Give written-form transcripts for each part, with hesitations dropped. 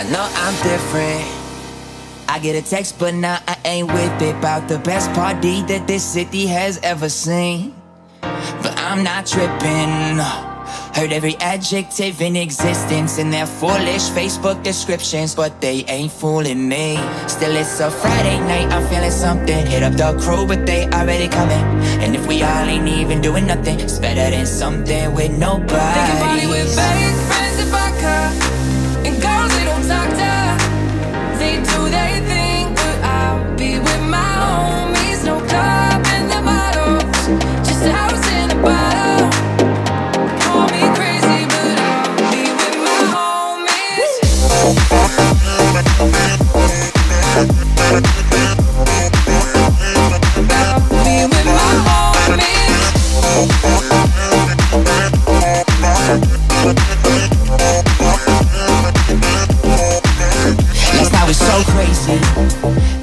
I know I'm different. I get a text, but now I ain't with it. About the best party that this city has ever seen. But I'm not tripping. Heard every adjective in existence in their foolish Facebook descriptions, but they ain't fooling me. Still, it's a Friday night, I'm feeling something. Hit up the crew, but they already coming. And if we all ain't even doing nothing, it's better than something with nobody. Thinking party with bad friends and vodka, and girls they don't talk to. They do their thing, but I'll be with my homies. No cup in the bottles, just a house in a bottle.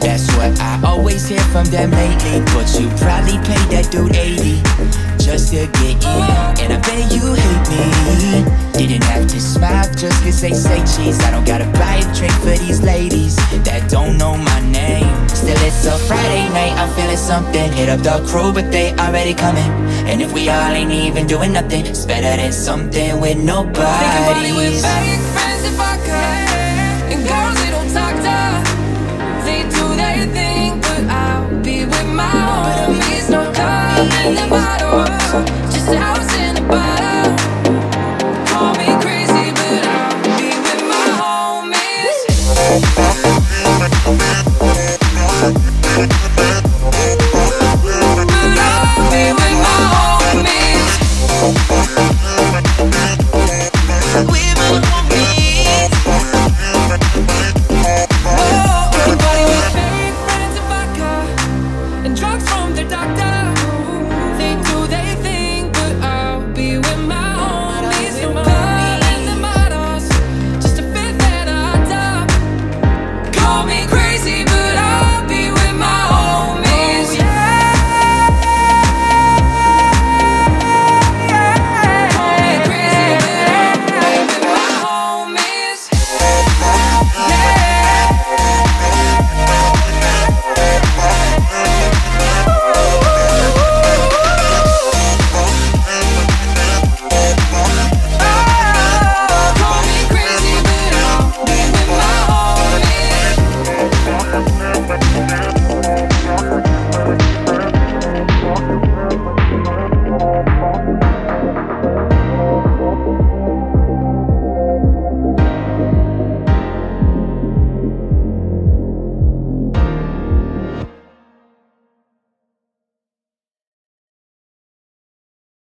That's what I always hear from them lately. But you probably paid that dude 80 just to get in. And I bet you hate me. Didn't have to smile just cause they say cheese. I don't gotta buy a drink for these ladies that don't know my name. Still, it's a Friday night, I'm feeling something. Hit up the crew, but they already coming. And if we all ain't even doing nothing, it's better than something with nobody.